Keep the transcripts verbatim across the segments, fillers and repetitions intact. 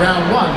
round one.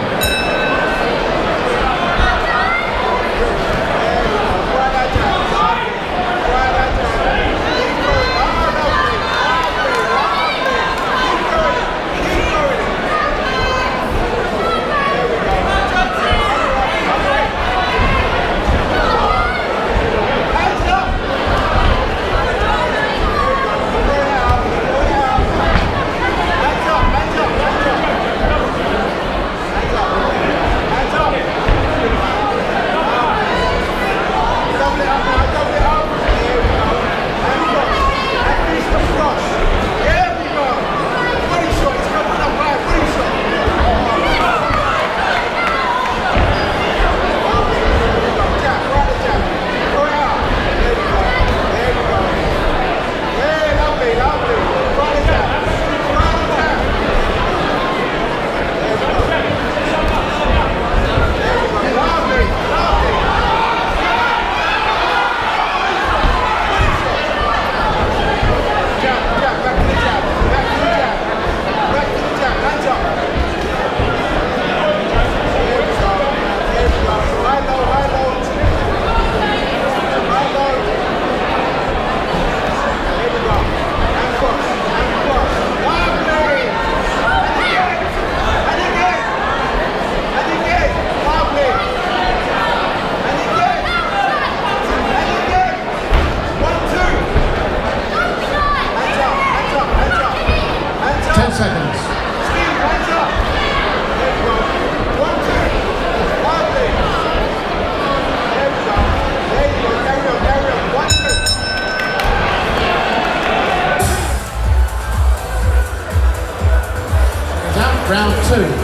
Round two.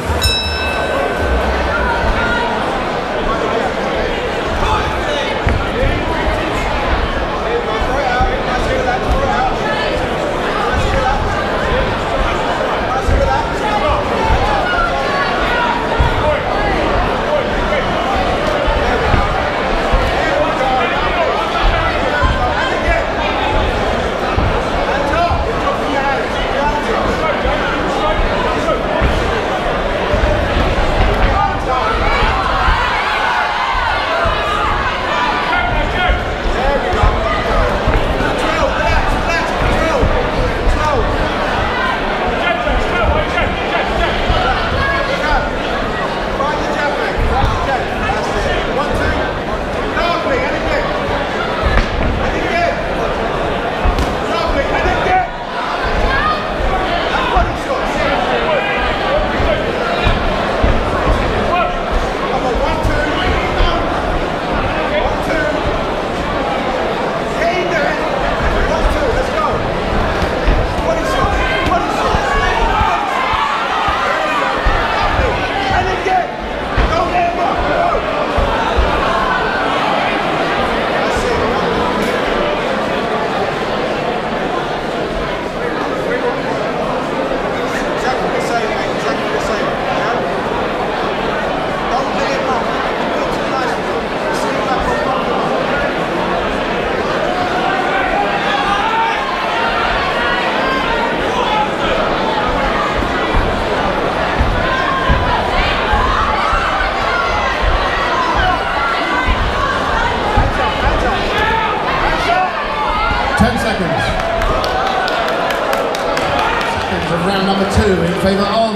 Round number two in favour of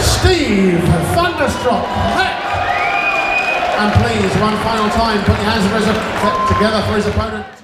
Steve Thunderstruck Heck. And please, one final time, put your hands together for his opponent.